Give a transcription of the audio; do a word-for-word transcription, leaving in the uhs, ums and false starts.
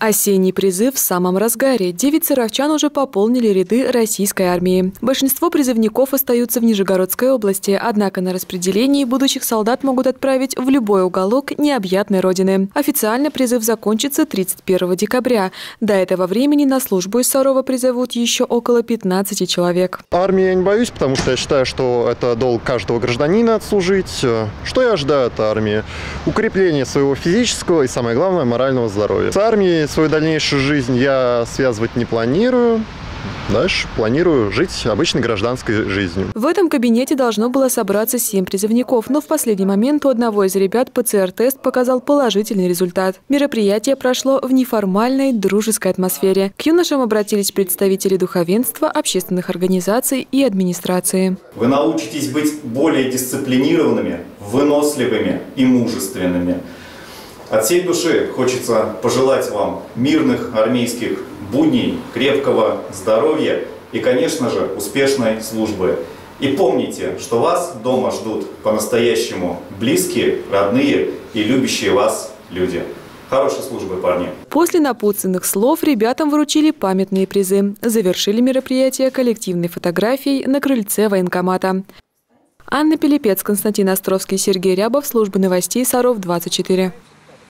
Осенний призыв в самом разгаре. Девять саровчан уже пополнили ряды российской армии. Большинство призывников остаются в Нижегородской области, однако на распределении будущих солдат могут отправить в любой уголок необъятной родины. Официально призыв закончится тридцать первого декабря. До этого времени на службу из Сарова призовут еще около пятнадцати человек. Армии я не боюсь, потому что я считаю, что это долг каждого гражданина отслужить. Что я ожидаю от армии? Укрепление своего физического и, самое главное, морального здоровья. С армией свою дальнейшую жизнь я связывать не планирую. Дальше планирую жить обычной гражданской жизнью. В этом кабинете должно было собраться семь призывников, но в последний момент у одного из ребят ПЦР-тест показал положительный результат. Мероприятие прошло в неформальной, дружеской атмосфере. К юношам обратились представители духовенства, общественных организаций и администрации. Вы научитесь быть более дисциплинированными, выносливыми и мужественными. От всей души хочется пожелать вам мирных армейских будней, крепкого здоровья и, конечно же, успешной службы. И помните, что вас дома ждут по-настоящему близкие, родные и любящие вас люди. Хорошей службы, парни. После напутственных слов ребятам вручили памятные призы. Завершили мероприятие коллективной фотографией на крыльце военкомата. Анна Пелепец, Константин Островский, Сергей Рябов, служба новостей Саров двадцать четыре.